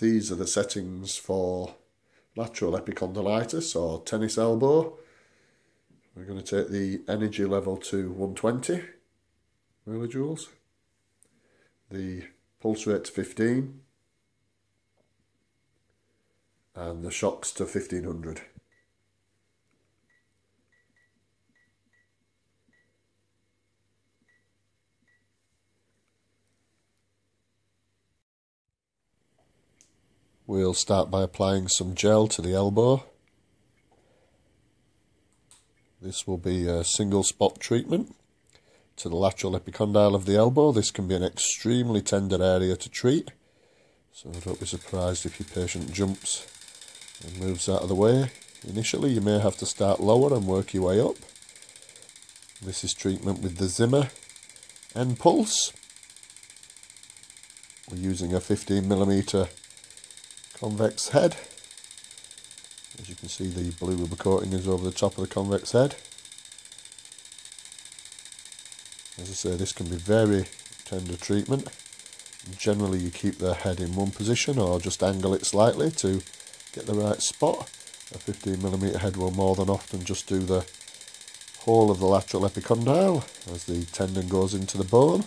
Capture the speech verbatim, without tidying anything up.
These are the settings for lateral epicondylitis or tennis elbow. We're going to take the energy level to one hundred twenty millijoules, the pulse rate to fifteen, and the shocks to fifteen hundred. We'll start by applying some gel to the elbow. This will be a single spot treatment to the lateral epicondyle of the elbow. This can be an extremely tender area to treat, so don't be surprised if your patient jumps and moves out of the way. Initially you may have to start lower and work your way up. This is treatment with the Zimmer enPuls. We're using a fifteen millimeter convex head. As you can see, the blue rubber coating is over the top of the convex head. As I say, this can be very tender treatment. Generally you keep the head in one position or just angle it slightly to get the right spot. A fifteen millimeter head will more than often just do the whole of the lateral epicondyle as the tendon goes into the bone.